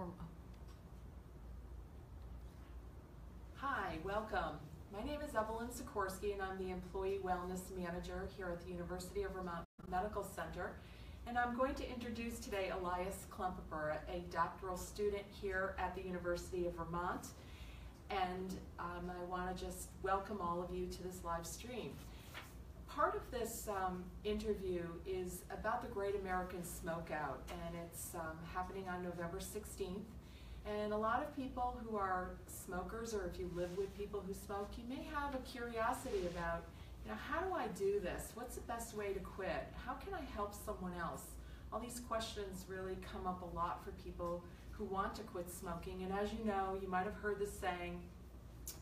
hormone. Hi, welcome. My name is Evelyn Sikorsky, and I'm the Employee Wellness Manager here at the University of Vermont Medical Center. And I'm going to introduce today Elias Klemperer, a doctoral student here at the University of Vermont. And I want to just welcome all of you to this live stream. Part of this interview is about the Great American Smokeout, and it's happening on November 16th. And a lot of people who are smokers, or if you live with people who smoke, you may have a curiosity about, you know, how do I do this? What's the best way to quit? How can I help someone else? All these questions really come up a lot for people who want to quit smoking. And as you know, you might have heard the saying,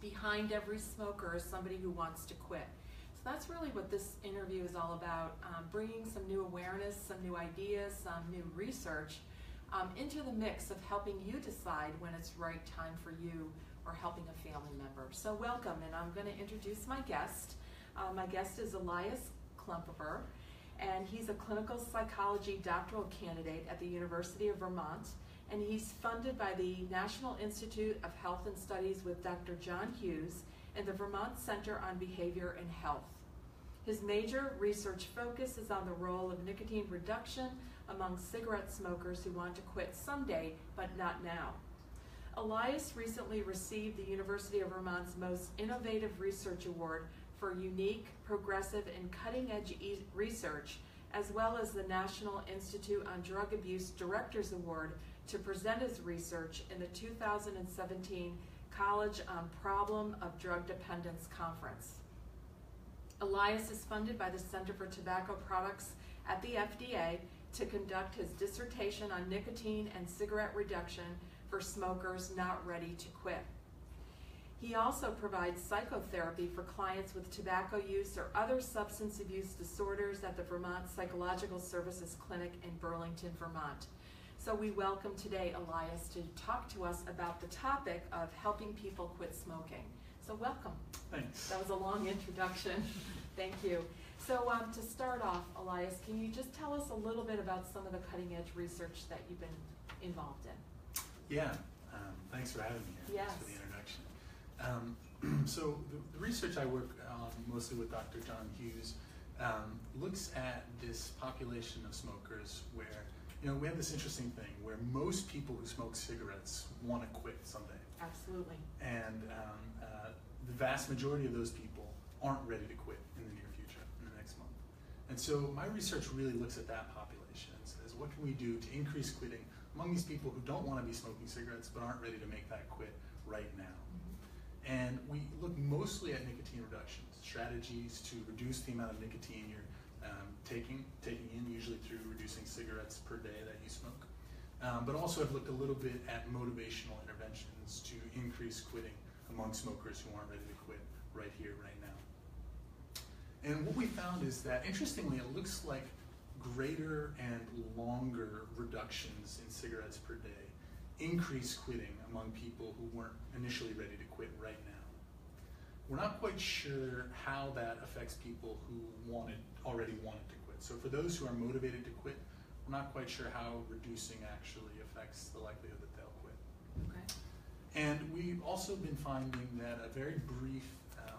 behind every smoker is somebody who wants to quit. So that's really what this interview is all about, bringing some new awareness, some new ideas, some new research into the mix of helping you decide when it's right time for you or helping a family member. So welcome, and I'm going to introduce my guest. My guest is Elias Klemperer, and he's a clinical psychology doctoral candidate at the University of Vermont, and he's funded by the National Institute of Health and Studies with Dr. John Hughes and the Vermont Center on Behavior and Health. His major research focus is on the role of nicotine reduction among cigarette smokers who want to quit someday, but not now. Elias recently received the University of Vermont's most innovative research award for unique, progressive, and cutting-edge research, as well as the National Institute on Drug Abuse Director's Award to present his research in the 2017 College on Problems of Drug Dependence Conference. Elias is funded by the Center for Tobacco Products at the FDA to conduct his dissertation on nicotine and cigarette reduction for smokers not ready to quit. He also provides psychotherapy for clients with tobacco use or other substance abuse disorders at the Vermont Psychological Services Clinic in Burlington, Vermont. So we welcome today Elias to talk to us about the topic of helping people quit smoking. So welcome. Thanks. That was a long introduction. Thank you. So to start off, Elias, can you just tell us a little bit about some of the cutting edge research that you've been involved in? Yeah, thanks for having me here. Yes. Thanks for the introduction. So the research I work on mostly with Dr. John Hughes looks at this population of smokers where, you know, we have this interesting thing where most people who smoke cigarettes want to quit someday. Absolutely. And the vast majority of those people aren't ready to quit in the near future, in the next month. And so my research really looks at that population and says, what can we do to increase quitting among these people who don't want to be smoking cigarettes but aren't ready to make that quit right now? And we look mostly at nicotine reductions, strategies to reduce the amount of nicotine you're taking in, usually through reducing cigarettes per day that you smoke. But also I've looked a little bit at motivational interventions to increase quitting among smokers who aren't ready to quit right here, right now. And what we found is that, interestingly, it looks like greater and longer reductions in cigarettes per day increase quitting among people who weren't initially ready to quit right now. We're not quite sure how that affects people who already wanted to quit. So for those who are motivated to quit, we're not quite sure how reducing actually affects the likelihood that they'll quit. Okay. And we've also been finding that a very brief,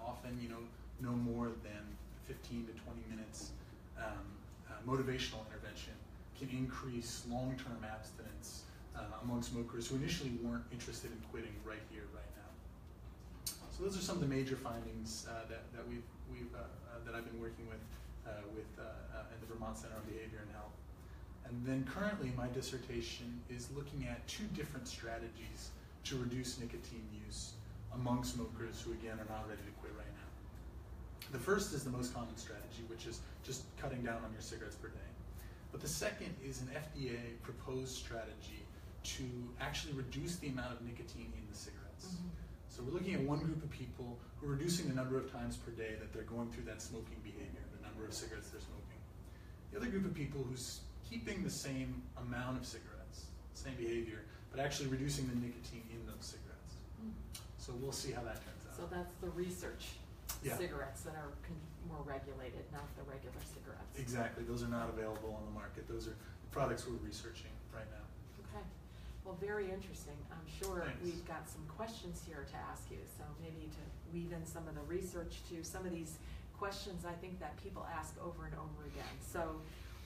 often, you know, no more than 15 to 20 minutes motivational intervention can increase long-term abstinence among smokers who initially weren't interested in quitting right here, right now. So those are some of the major findings that I've been working with at the Vermont Center on Behavior and Health. And then currently my dissertation is looking at two different strategies to reduce nicotine use among smokers who, again, are not ready to quit right now. The first is the most common strategy, which is just cutting down on your cigarettes per day. But the second is an FDA proposed strategy to actually reduce the amount of nicotine in the cigarettes. Mm-hmm. So we're looking at one group of people who are reducing the number of times per day that they're going through that smoking behavior, the number of cigarettes they're smoking. The other group of people who's keeping the same amount of cigarettes, same behavior, but actually reducing the nicotine in those cigarettes. Mm-hmm. So we'll see how that turns out. So that's the research. Yeah. Cigarettes that are more regulated, not the regular cigarettes. Exactly. Those are not available on the market. Those are the products we're researching right now. Okay. Well, very interesting. I'm sure we've got some questions here to ask you, so maybe to weave in some of the research to some of these questions I think that people ask over and over again. So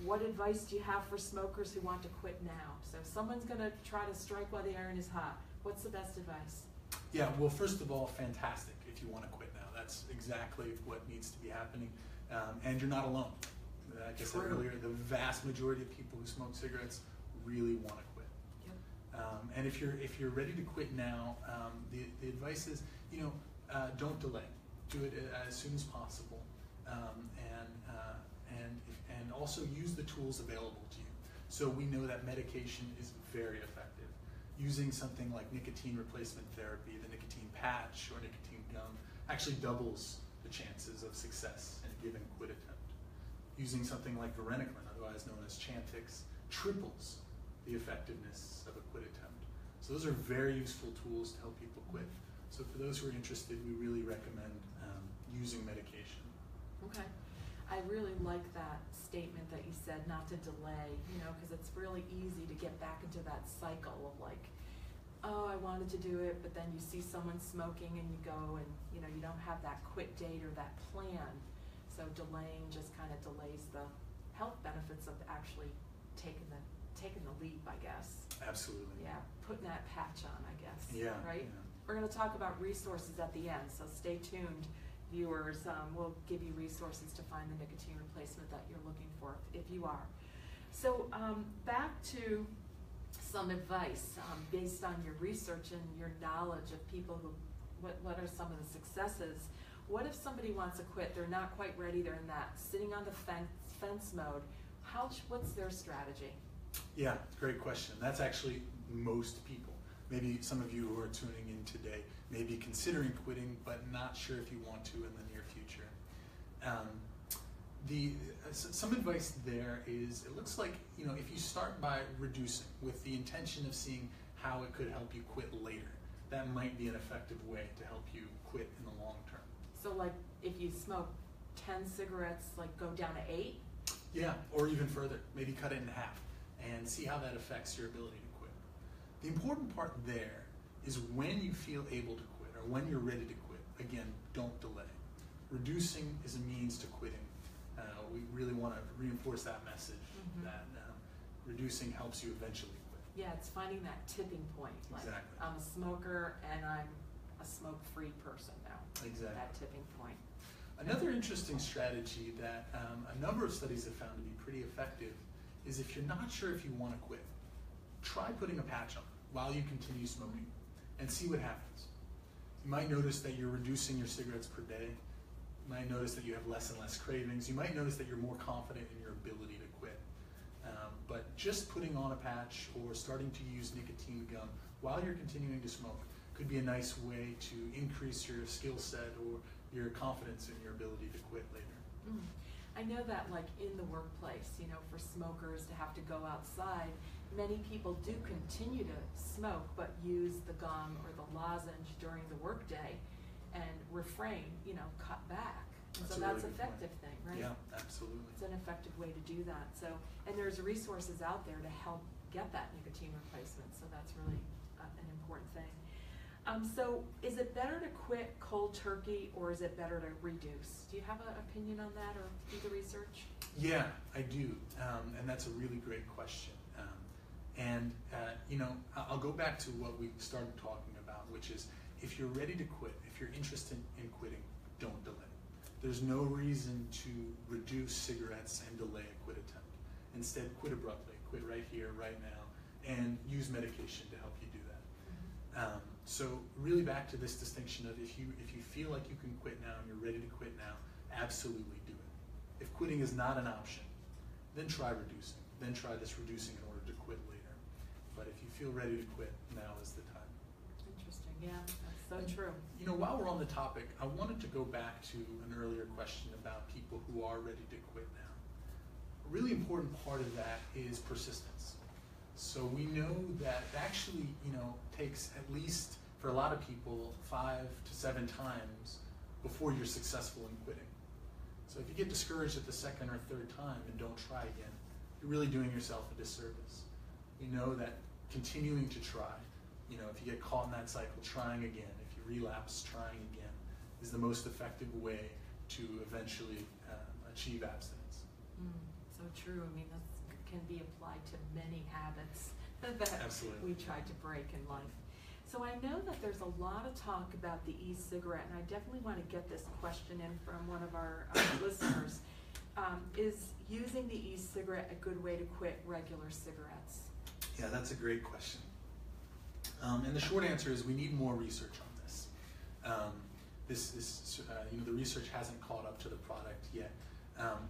what advice do you have for smokers who want to quit now? So if someone's going to try to strike while the iron is hot, what's the best advice? Yeah, well, first of all, fantastic if you want to quit now. That's exactly what needs to be happening. And you're not alone. Like I said earlier, the vast majority of people who smoke cigarettes really want to quit. Yep. And if you're ready to quit now, the advice is, you know, don't delay. Do it as soon as possible, and also use the tools available to you. So we know that medication is very effective. Using something like nicotine replacement therapy, the nicotine patch or nicotine gum, actually doubles the chances of success in a given quit attempt. Using something like varenicline, otherwise known as Chantix, triples the effectiveness of a quit attempt. So those are very useful tools to help people quit. So for those who are interested, we really recommend using medication. Okay. I really like that statement that you said, not to delay, you know, because it's really easy to get back into that cycle of like, oh, I wanted to do it, but then you see someone smoking and you go and, you know, you don't have that quit date or that plan. So delaying just kind of delays the health benefits of actually taking the leap, I guess. Absolutely. Yeah, putting that patch on, I guess. Yeah. Right? Yeah. We're going to talk about resources at the end, so stay tuned, viewers. We'll give you resources to find the nicotine replacement that you're looking for, if you are. So back to some advice based on your research and your knowledge of people who, what are some of the successes? What if somebody wants to quit, they're not quite ready, they're in that sitting on the fence mode, what's their strategy? Yeah, great question. That's actually most people. Maybe some of you who are tuning in today may be considering quitting, but not sure if you want to in the near future. Some advice there is, it looks like, you know, if you start by reducing with the intention of seeing how it could help you quit later, that might be an effective way to help you quit in the long term. So like if you smoke 10 cigarettes, like go down to 8? Yeah, or even further, maybe cut it in half and see how that affects your ability to. The important part there is when you feel able to quit or when you're ready to quit, again, don't delay. Reducing is a means to quitting. We really want to reinforce that message that reducing helps you eventually quit. Yeah, it's finding that tipping point. Like, exactly. I'm a smoker and I'm a smoke-free person now. Exactly. That tipping point. Another interesting strategy that a number of studies have found to be pretty effective is if you're not sure if you want to quit, try putting a patch on while you continue smoking and see what happens. You might notice that you're reducing your cigarettes per day. You might notice that you have less and less cravings. You might notice that you're more confident in your ability to quit. But just putting on a patch or starting to use nicotine gum while you're continuing to smoke could be a nice way to increase your skill set or your confidence in your ability to quit later. I know that like in the workplace, you know, for smokers to have to go outside, many people do continue to smoke, but use the gum or the lozenge during the workday and refrain, you know, cut back. So that's an effective thing, right? Yeah, absolutely. It's an effective way to do that. So, and there's resources out there to help get that nicotine replacement. So that's really an important thing. So is it better to quit cold turkey or is it better to reduce? Do you have an opinion on that or do the research? Yeah, I do. And that's a really great question. You know, I'll go back to what we started talking about, which is if you're ready to quit, if you're interested in quitting, don't delay. There's no reason to reduce cigarettes and delay a quit attempt. Instead, quit abruptly, quit right here, right now, and use medication to help you do that. So really back to this distinction of if you feel like you can quit now and you're ready to quit now, absolutely do it. If quitting is not an option, then try reducing. Then try this reducing in order to quit later. But if you feel ready to quit, now is the time. Interesting, yeah, that's so true. You know, while we're on the topic, I wanted to go back to an earlier question about people who are ready to quit now. A really important part of that is persistence. So we know that actually, you know, takes at least, for a lot of people, 5 to 7 times before you're successful in quitting. So if you get discouraged at the second or third time and don't try again, you're really doing yourself a disservice. We know that continuing to try. You know, if you get caught in that cycle, trying again. If you relapse, trying again is the most effective way to eventually achieve abstinence. So true. I mean, that can be applied to many habits that absolutely we try to break in life. So I know that there's a lot of talk about the e-cigarette, and I definitely want to get this question in from one of our listeners. Is using the e-cigarette a good way to quit regular cigarettes? Yeah, that's a great question. And the short answer is we need more research on this. This is, you know, the research hasn't caught up to the product yet.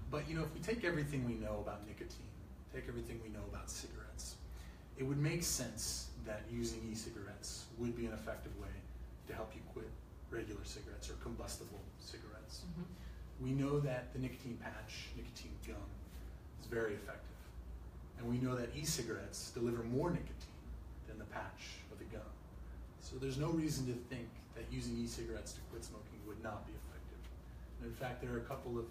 But you know, if we take everything we know about nicotine, take everything we know about cigarettes, it would make sense that using e-cigarettes would be an effective way to help you quit regular cigarettes or combustible cigarettes. We know that the nicotine patch, nicotine gum, is very effective. And we know that e-cigarettes deliver more nicotine than the patch or the gum. So there's no reason to think that using e-cigarettes to quit smoking would not be effective. And in fact, there are a couple of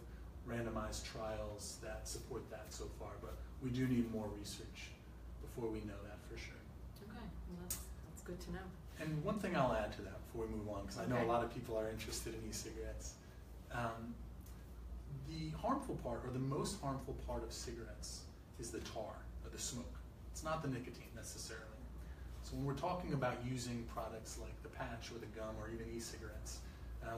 randomized trials that support that so far, but we do need more research before we know that for sure. Okay, well, that's good to know. And one thing I'll add to that before we move on, because I know a lot of people are interested in e-cigarettes. The harmful part, or the most harmful part of cigarettes, is the tar, or the smoke. It's not the nicotine necessarily. So when we're talking about using products like the patch or the gum or even e-cigarettes,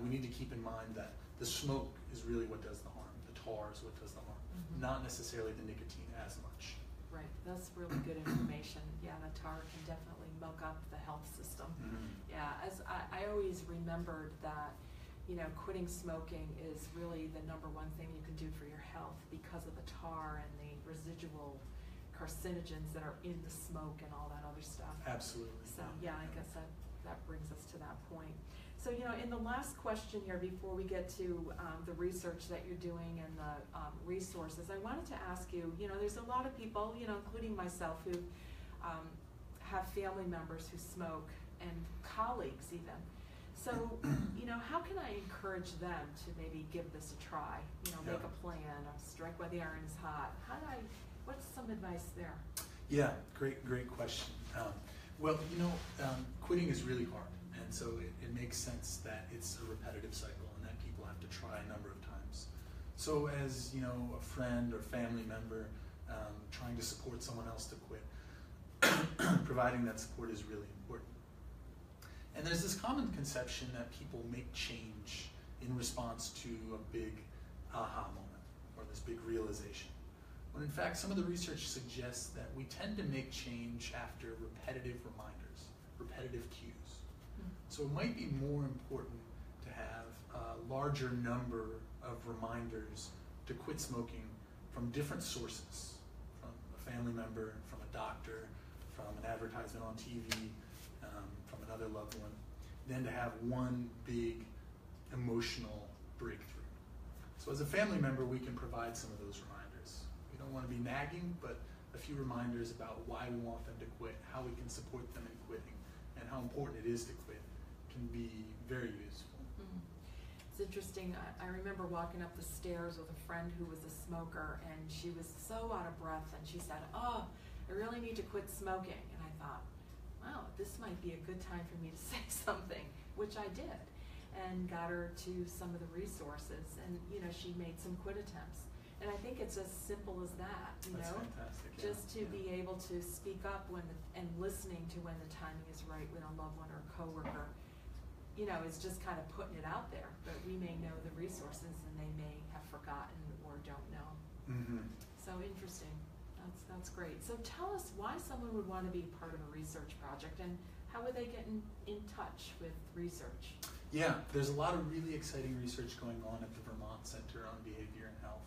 we need to keep in mind that the smoke is really what does the harm. The tar is what does the harm, not necessarily the nicotine as much. Right, that's really good information. Yeah, the tar can definitely muck up the health system. Yeah, as I always remembered that, you know, quitting smoking is really the #1 thing you can do for your health because of the tar and the residual carcinogens that are in the smoke and all that other stuff. Absolutely. So yeah, I guess that brings us to that point. So, you know, in the last question here before we get to the research that you're doing and the resources, I wanted to ask you, you know, there's a lot of people, you know, including myself, who have family members who smoke and colleagues even. So, you know, how can I encourage them to maybe give this a try? You know, make a plan, strike while the iron is hot. What's some advice there? Yeah, great question. Well, you know, quitting is really hard, and so it makes sense that it's a repetitive cycle and that people have to try a number of times. So as, you know, a friend or family member trying to support someone else to quit, providing that support is really important. And there's this common conception that people make change in response to a big aha moment or this big realization. When in fact, some of the research suggests that we tend to make change after repetitive reminders, repetitive cues. So it might be more important to have a larger number of reminders to quit smoking from different sources, from a family member, from a doctor, from an advertisement on TV, from another loved one, than to have one big emotional breakthrough. So as a family member, we can provide some of those reminders. We don't want to be nagging, but a few reminders about why we want them to quit, how we can support them in quitting, and how important it is to quit can be very useful. It's interesting. I remember walking up the stairs with a friend who was a smoker, and she was so out of breath, and she said, "Oh, I really need to quit smoking." And I thought, wow, this might be a good time for me to say something, which I did, and got her to some of the resources, and you know, she made some quit attempts. And I think it's as simple as that, you know, just to be able to speak up when and listening to when the timing is right with a loved one or a coworker, you know, is just kind of putting it out there. But we may know the resources, and they may have forgotten or don't know. So interesting. That's great. So tell us why someone would want to be part of a research project, and how would they get in touch with research? Yeah, there's a lot of really exciting research going on at the Vermont Center on Behavior and Health.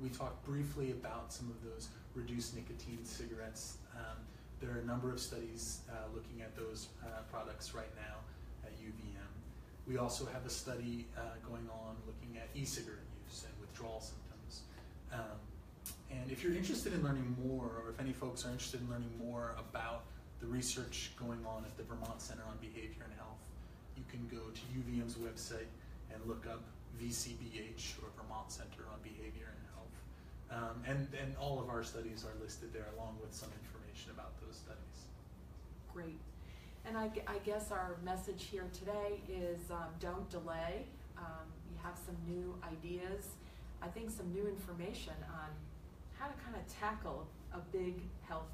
We talked briefly about some of those reduced nicotine cigarettes. There are a number of studies looking at those products right now at UVM. We also have a study going on looking at e-cigarette use and withdrawal symptoms. And if you're interested in learning more, or if any folks are interested in learning more about the research going on at the Vermont Center on Behavior and Health, you can go to UVM's website and look up VCBH, or Vermont Center on Behavior and Health. And all of our studies are listed there along with some information information about those studies. Great. And I guess our message here today is don't delay. You have some new ideas, I think some new information on how to kind of tackle a big health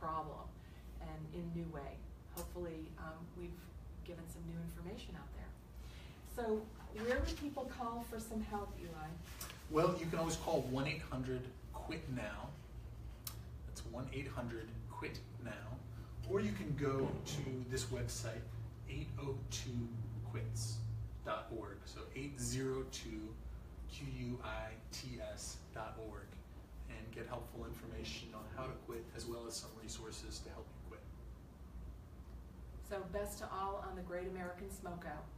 problem and in a new way. Hopefully we've given some new information out there. So where would people call for some help, Eli? Well, you can always call 1-800-QUIT-NOW. That's 1-800-QUIT-NOW. Or you can go to this website, 802quits.org. So 802quits.org, and get helpful information on how to quit as well as some resources to help you quit. So best to all on the Great American Smokeout.